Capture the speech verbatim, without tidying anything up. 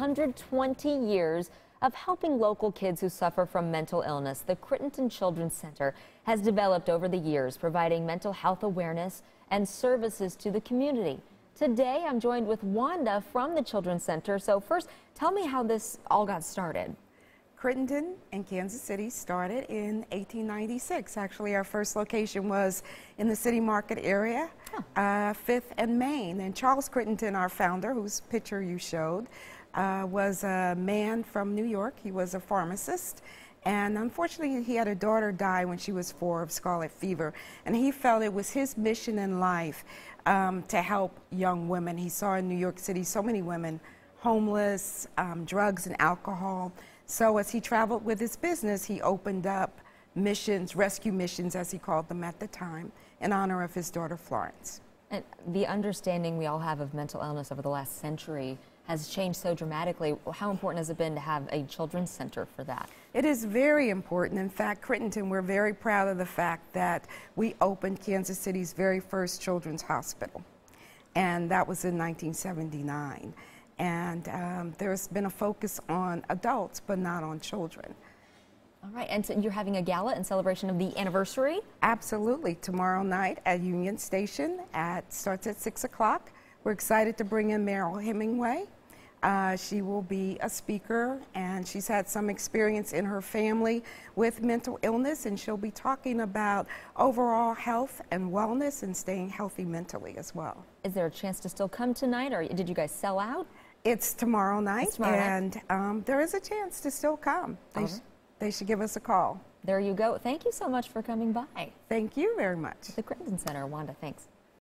one hundred twenty years of helping local kids who suffer from mental illness, the Crittenton Children's Center has developed over the years, providing mental health awareness and services to the community. Today, I'm joined with Wanda from the Children's Center. So first, tell me how this all got started. Crittenton and Kansas City started in eighteen ninety-six. Actually, our first location was in the City Market area, huh. uh, Fifth and Main. And Charles Crittenton, our founder, whose picture you showed, uh, was a man from New York. He was a pharmacist. And unfortunately, he had a daughter die when she was four of scarlet fever. And he felt it was his mission in life um, to help young women. He saw in New York City so many women homeless, um, drugs and alcohol. So as he traveled with his business, he opened up missions, rescue missions, as he called them at the time, in honor of his daughter Florence. And the understanding we all have of mental illness over the last century has changed so dramatically. How important has it been to have a children's center for that? It is very important. In fact, Crittenton, we're very proud of the fact that we opened Kansas City's very first children's hospital, and that was in nineteen seventy-nine. And um, there's been a focus on adults, but not on children. All right, and so you're having a gala in celebration of the anniversary? Absolutely, tomorrow night at Union Station, at starts at six o'clock. We're excited to bring in Merrill Hemingway. Uh, she will be a speaker, and she's had some experience in her family with mental illness, and she'll be talking about overall health and wellness and staying healthy mentally as well. Is there a chance to still come tonight, or did you guys sell out? It's tomorrow night, it's tomorrow and night. Um, there is a chance to still come. They, right. sh they should give us a call. There you go. Thank you so much for coming by. Thank you very much. The Crittenton Center, Wanda, thanks.